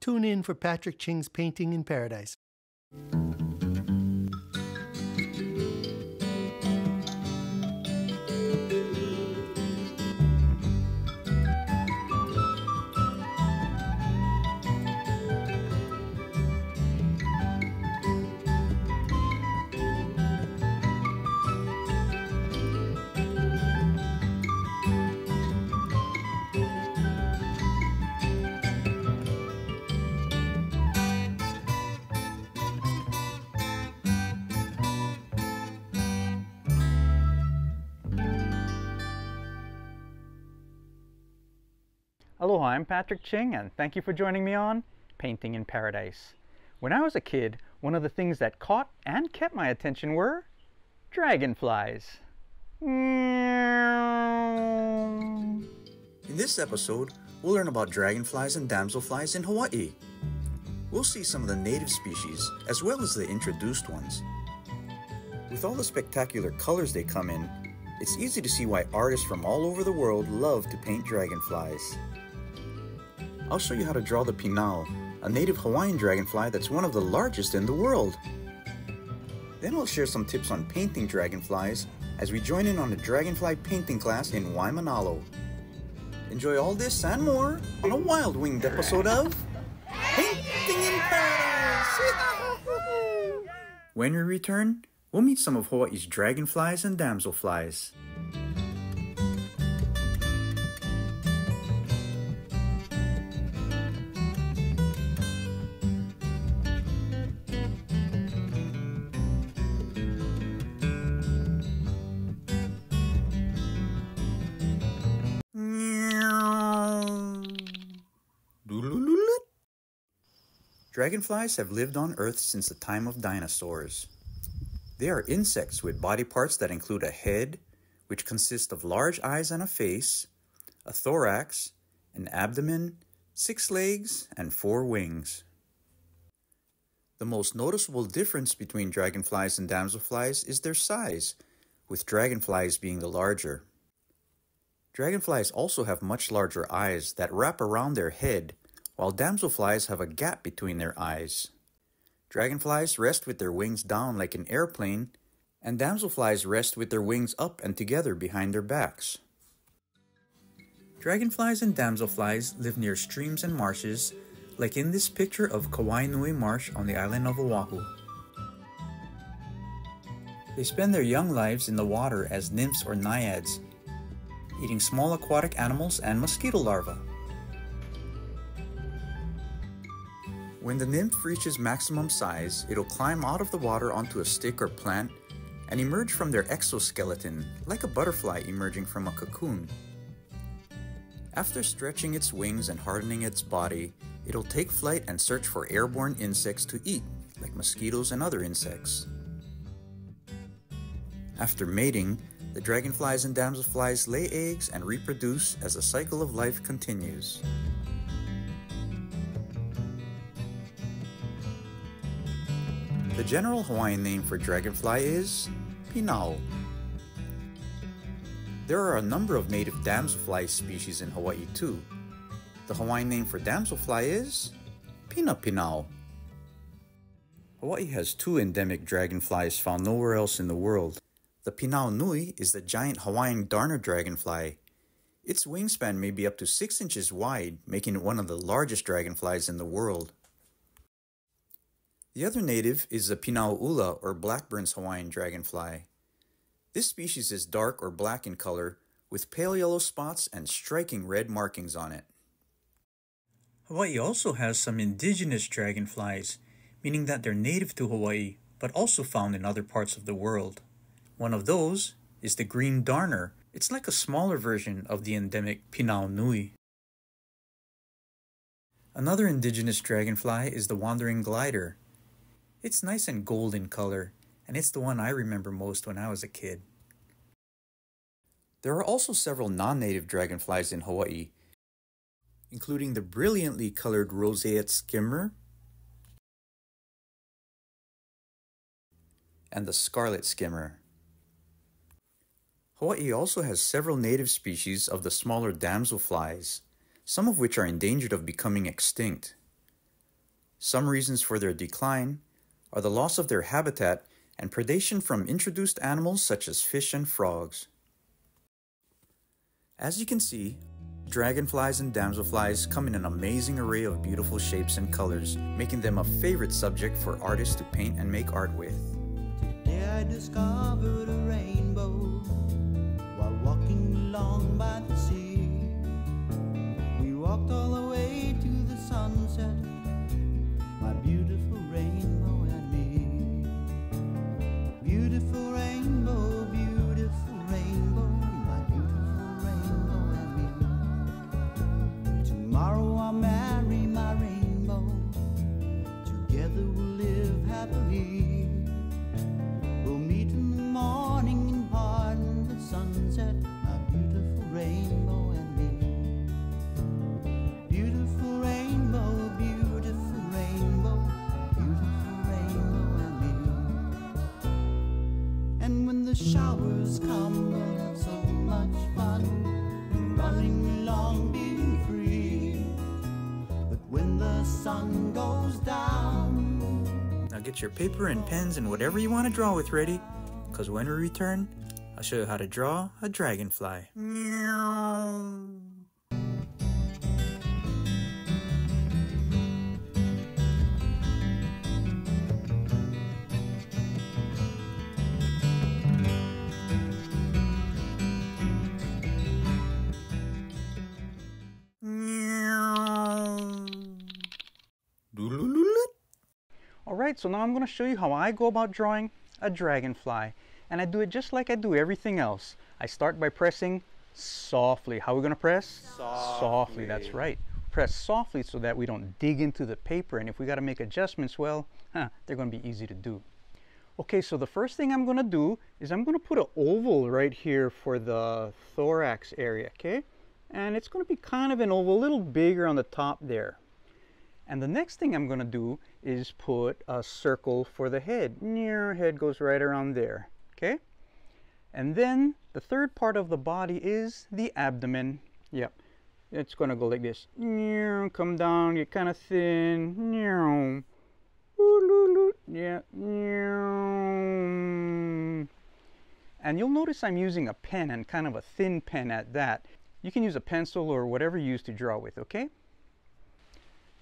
Tune in for Patrick Ching's Painting in Paradise. Aloha, I'm Patrick Ching, and thank you for joining me on Painting in Paradise. When I was a kid, one of the things that caught and kept my attention were dragonflies. In this episode, we'll learn about dragonflies and damselflies in Hawaii. We'll see some of the native species, as well as the introduced ones. With all the spectacular colors they come in, it's easy to see why artists from all over the world love to paint dragonflies. I'll show you how to draw the pinao, a native Hawaiian dragonfly that's one of the largest in the world. Then I'll share some tips on painting dragonflies as we join in on a dragonfly painting class in Waimānalo. Enjoy all this and more on a wild-winged episode of Painting in Paradise! When we return, we'll meet some of Hawaii's dragonflies and damselflies. Dragonflies have lived on Earth since the time of dinosaurs. They are insects with body parts that include a head, which consists of large eyes and a face, a thorax, an abdomen, 6 legs, and 4 wings. The most noticeable difference between dragonflies and damselflies is their size, with dragonflies being the larger. Dragonflies also have much larger eyes that wrap around their head, while damselflies have a gap between their eyes. Dragonflies rest with their wings down like an airplane, and damselflies rest with their wings up and together behind their backs. Dragonflies and damselflies live near streams and marshes, like in this picture of Kawainui Marsh on the island of Oahu. They spend their young lives in the water as nymphs or naiads, eating small aquatic animals and mosquito larvae. When the nymph reaches maximum size, it'll climb out of the water onto a stick or plant and emerge from their exoskeleton, like a butterfly emerging from a cocoon. After stretching its wings and hardening its body, it'll take flight and search for airborne insects to eat, like mosquitoes and other insects. After mating, the dragonflies and damselflies lay eggs and reproduce as the cycle of life continues. The general Hawaiian name for dragonfly is pinao. There are a number of native damselfly species in Hawaii too. The Hawaiian name for damselfly is pinapinao. Hawaii has 2 endemic dragonflies found nowhere else in the world. The Pinao Nui is the giant Hawaiian Darner dragonfly. Its wingspan may be up to 6 inches wide, making it one of the largest dragonflies in the world. The other native is the Pinao Ula, or Blackburn's Hawaiian dragonfly. This species is dark or black in color, with pale yellow spots and striking red markings on it. Hawaii also has some indigenous dragonflies, meaning that they're native to Hawaii, but also found in other parts of the world. One of those is the Green Darner. It's like a smaller version of the endemic Pinao Nui. Another indigenous dragonfly is the Wandering Glider. It's nice and gold in color, and it's the one I remember most when I was a kid. There are also several non-native dragonflies in Hawaii, including the brilliantly colored roseate skimmer and the scarlet skimmer. Hawaii also has several native species of the smaller damselflies, some of which are endangered of becoming extinct. Some reasons for their decline are the loss of their habitat and predation from introduced animals such as fish and frogs. As you can see, dragonflies and damselflies come in an amazing array of beautiful shapes and colors, making them a favorite subject for artists to paint and make art with. Today I discovered a rainbow while walking along by the sea. We walked all the way to the sunset, my beautiful rainbow and me. Beautiful rainbow, beautiful rainbow, my beautiful rainbow and me. Tomorrow I'll marry my rainbow, together we'll live happily. We'll meet in the morning and pardon the sunset, my beautiful rainbow and me. Beautiful rainbow, beautiful rainbow, beautiful rainbow and me. And when the showers come, we'll have so much fun, running along being free. But when the sun goes down, now get your paper and pens and whatever you want to draw with ready, because when we return, I'll show you how to draw a dragonfly. So now I'm going to show you how I go about drawing a dragonfly, and I do it just like I do everything else. I start by pressing softly. How are we going to press? Softly. That's right. Press softly so that we don't dig into the paper, and if we got to make adjustments, well, they're going to be easy to do. Okay, so the first thing I'm going to do is I'm going to put an oval right here for the thorax area, okay? And it's going to be kind of an oval, a little bigger on the top there. And the next thing I'm going to do is put a circle for the head. Near head goes right around there, okay? And then the third part of the body is the abdomen. Yep, it's going to go like this. Come down, get kind of thin. Yeah. And you'll notice I'm using a pen, and kind of a thin pen at that. You can use a pencil or whatever you use to draw with, okay?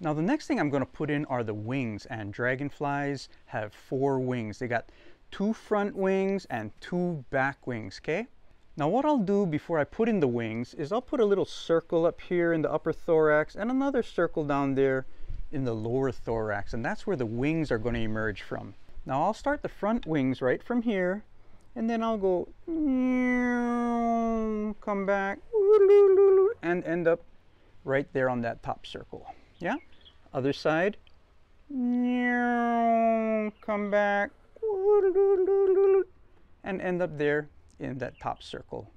Now the next thing I'm going to put in are the wings, and dragonflies have 4 wings. They got 2 front wings and 2 back wings, okay? Now what I'll do before I put in the wings is I'll put a little circle up here in the upper thorax and another circle down there in the lower thorax, and that's where the wings are going to emerge from. Now I'll start the front wings right from here, and then I'll go, come back, and end up right there on that top circle. Yeah? Other side. Come back. And end up there in that top circle.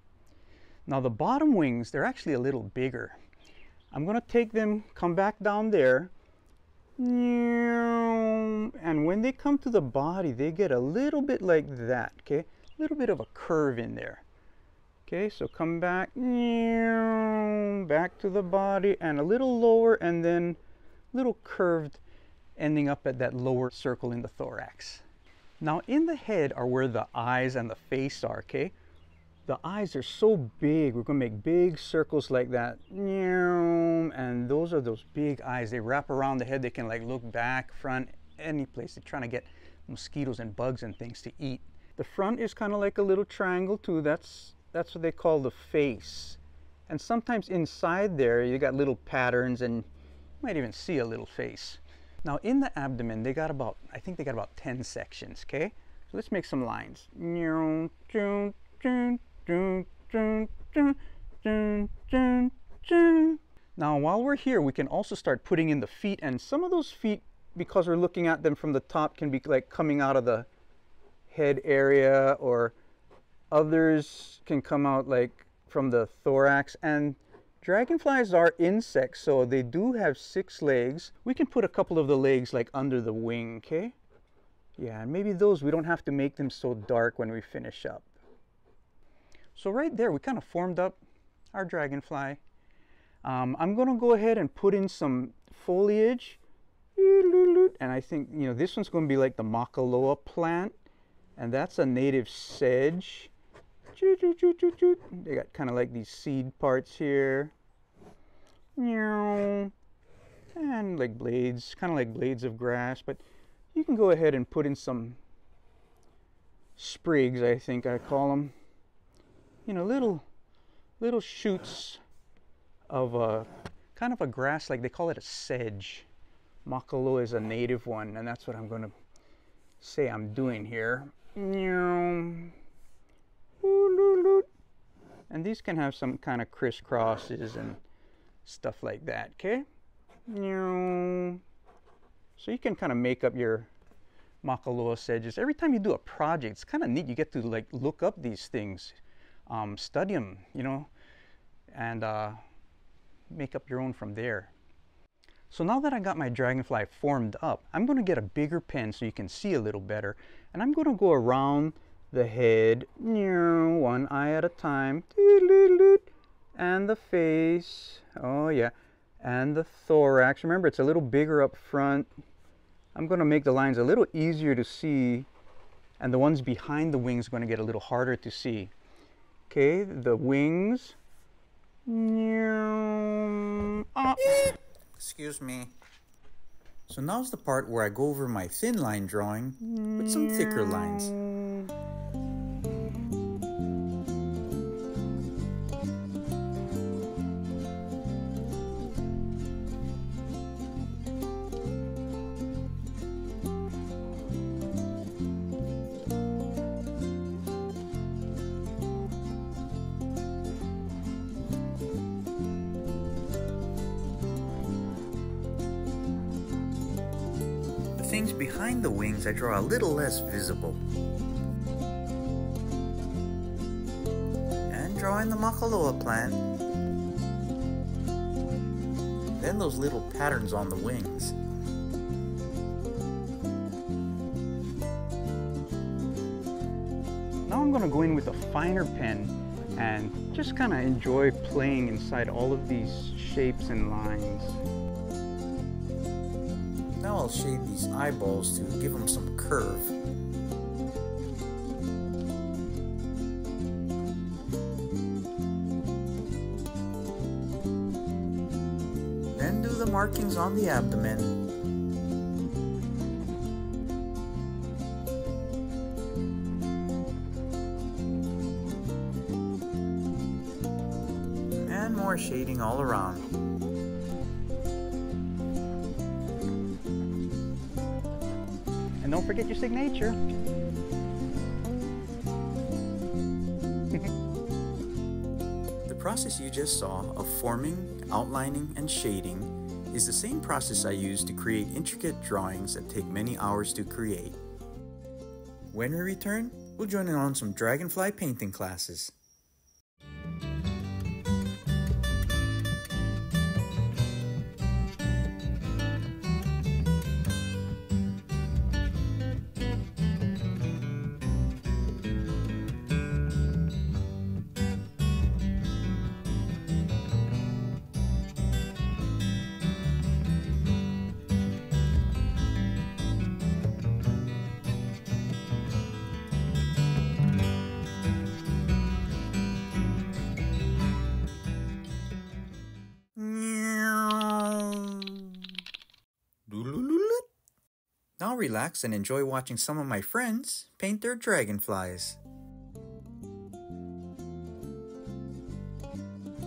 Now the bottom wings, they're actually a little bigger. I'm going to take them, come back down there. And when they come to the body, they get a little bit like that. Okay? A little bit of a curve in there. Okay, so come back, back to the body, and a little lower, and then a little curved, ending up at that lower circle in the thorax. Now in the head are where the eyes and the face are, okay? The eyes are so big, we're going to make big circles like that, and those are those big eyes. They wrap around the head, they can like look back, front, any place. They're trying to get mosquitoes and bugs and things to eat. The front is kind of like a little triangle too, that's what they call the face. And sometimes inside there, you got little patterns, and you might even see a little face. Now in the abdomen, they got about, I think they got about 10 sections, okay? So let's make some lines. Now while we're here, we can also start putting in the feet, and some of those feet, because we're looking at them from the top, can be like coming out of the head area, or others can come out like from the thorax. And dragonflies are insects, so they do have 6 legs. We can put a couple of the legs like under the wing, okay? Yeah, and maybe those, we don't have to make them so dark when we finish up. So right there, we kind of formed up our dragonfly. I'm gonna go ahead and put in some foliage. And I think, you know, this one's going to be like the Makaloa plant, and that's a native sedge. They got kind of like these seed parts here, and like blades, kind of like blades of grass. But you can go ahead and put in some sprigs, I think I call them, you know, little shoots of a kind of a grass, like they call it a sedge. Makaloa is a native one, and that's what I'm going to say I'm doing here. And these can have some kind of crisscrosses and stuff like that, okay? So you can kind of make up your Makaloa sedges. Every time you do a project, it's kind of neat. You get to like look up these things, study them, you know, and make up your own from there. So now that I got my dragonfly formed up, I'm going to get a bigger pen so you can see a little better. And I'm going to go around the head, one eye at a time, and the face, oh yeah, and the thorax. Remember, it's a little bigger up front. I'm going to make the lines a little easier to see, and the ones behind the wings are going to get a little harder to see. Okay, the wings. Oh. Excuse me. So now's the part where I go over my thin line drawing with some thicker lines. Things behind the wings I draw a little less visible. And drawing the Makaloa plant. Then those little patterns on the wings. Now I'm going to go in with a finer pen and just kind of enjoy playing inside all of these shapes and lines. Now I'll shade these eyeballs to give them some curve. Then do the markings on the abdomen. And more shading all around. Don't forget your signature. The process you just saw of forming, outlining, and shading is the same process I use to create intricate drawings that take many hours to create. When we return, we'll join in on some dragonfly painting classes. Now relax and enjoy watching some of my friends paint their dragonflies.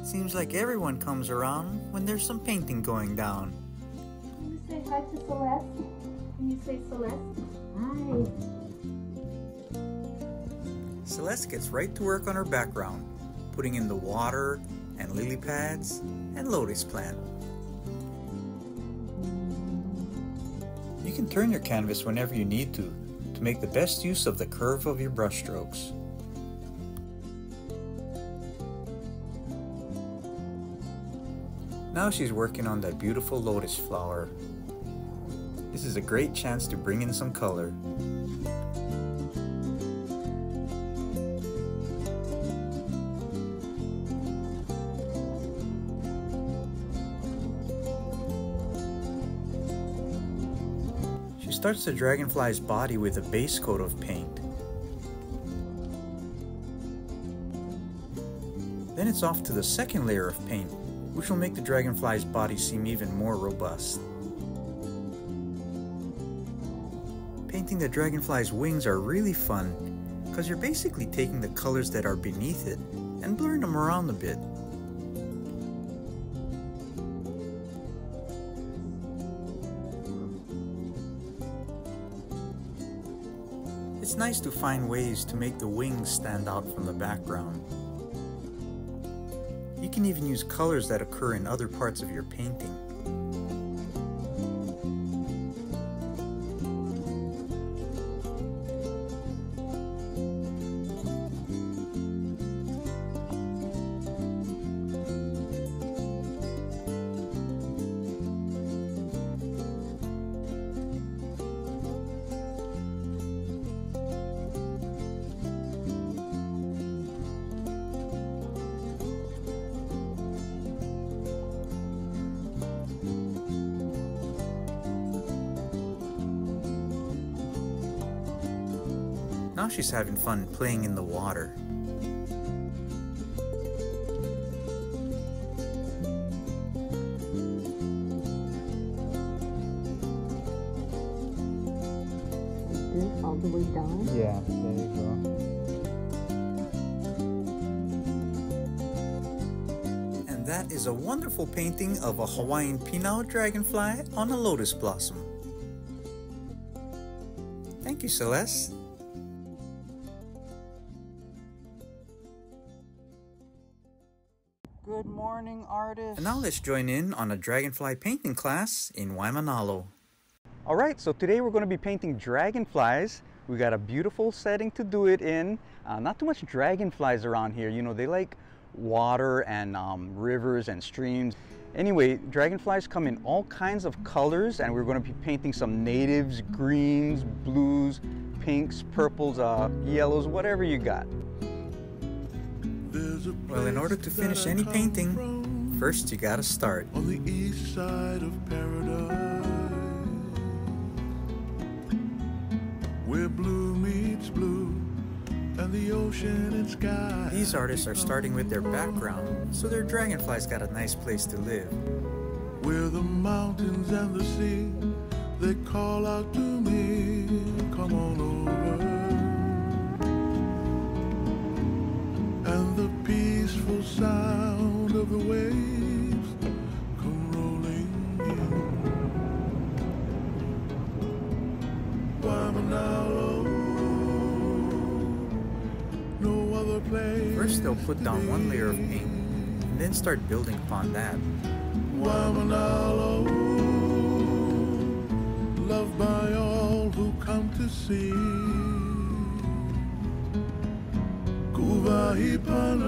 Seems like everyone comes around when there's some painting going down. Can you say hi to Celeste? Can you say Celeste? Hi. Celeste gets right to work on her background, putting in the water and lily pads and lotus plant. You can turn your canvas whenever you need to make the best use of the curve of your brush strokes. Now she's working on that beautiful lotus flower. This is a great chance to bring in some color. starts the dragonfly's body with a base coat of paint. Then it's off to the second layer of paint, which will make the dragonfly's body seem even more robust. Painting the dragonfly's wings are really fun, because you're basically taking the colors that are beneath it and blurring them around a bit. It's nice to find ways to make the wings stand out from the background. You can even use colors that occur in other parts of your painting. Now she's having fun playing in the water. This all the way down? Yeah, there you go. And that is a wonderful painting of a Hawaiian pinao dragonfly on a lotus blossom. Thank you, Celeste. Good morning, artists. And now let's join in on a dragonfly painting class in Waimānalo. All right, so today we're going to be painting dragonflies. We got a beautiful setting to do it in. Not too much dragonflies around here. You know, they like water and rivers and streams. Anyway, dragonflies come in all kinds of colors, and we're going to be painting some natives, greens, blues, pinks, purples, yellows, whatever you got. Well, in order to finish any painting, first you gotta start. On the east side of paradise, where blue meets blue, and the ocean and sky. These artists are starting with their background, so their dragonflies got a nice place to live. Where the mountains and the sea, they call out to me, come on over. And the peaceful sound of the waves come rolling in. Waimānalo, no other place. First they'll put down one layer of paint and then start building upon that. Waimānalo, loved by all who come to see. The Kupuna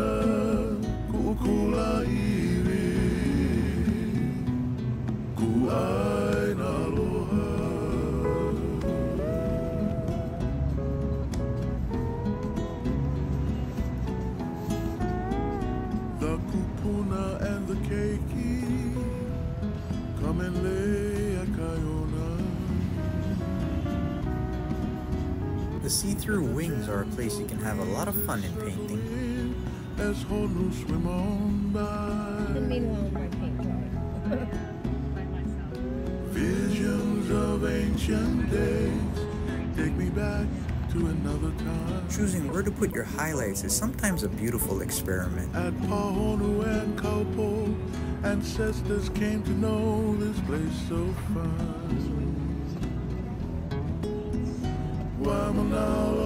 and the Keiki come and lay at Kayona. The see-through wings are a place you can have a lot of fun in painting. As Honu swim on by. The main one by myself. Visions of ancient days take me back to another time. Choosing where to put your highlights is sometimes a beautiful experiment. At Pahonu and Kapo, ancestors came to know this place so fine. Waimānalo.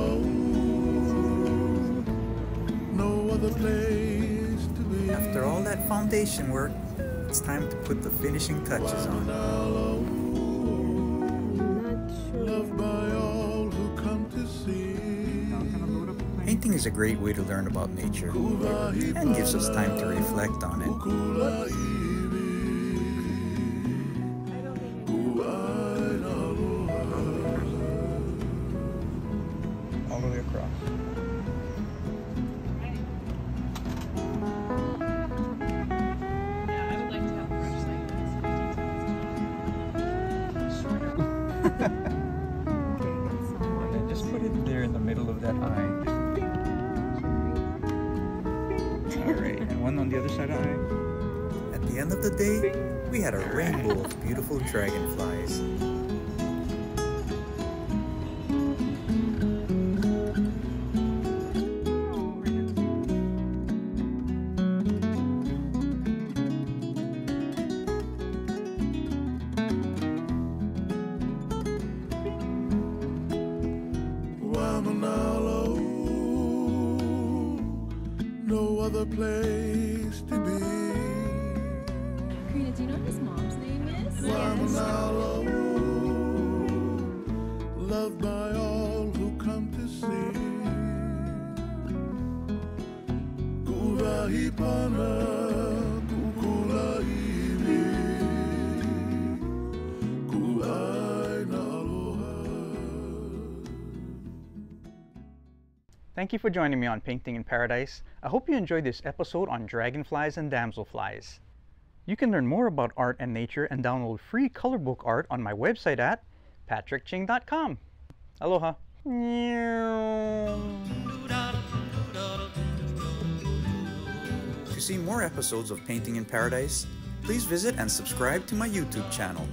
After all that foundation work, it's time to put the finishing touches on. Painting is a great way to learn about nature and gives us time to reflect on it. end of the day, we had a rainbow of beautiful dragonflies. No other place to be. Karina, do you know what his mom's name is? Waimānalo, loved by all who come to see. Kūrahipana, kukulaiwi, kuainaloha. Thank you for joining me on Painting in Paradise. I hope you enjoyed this episode on dragonflies and damselflies. You can learn more about art and nature and download free color book art on my website at patrickching.com. Aloha. To see more episodes of Painting in Paradise, please visit and subscribe to my YouTube channel.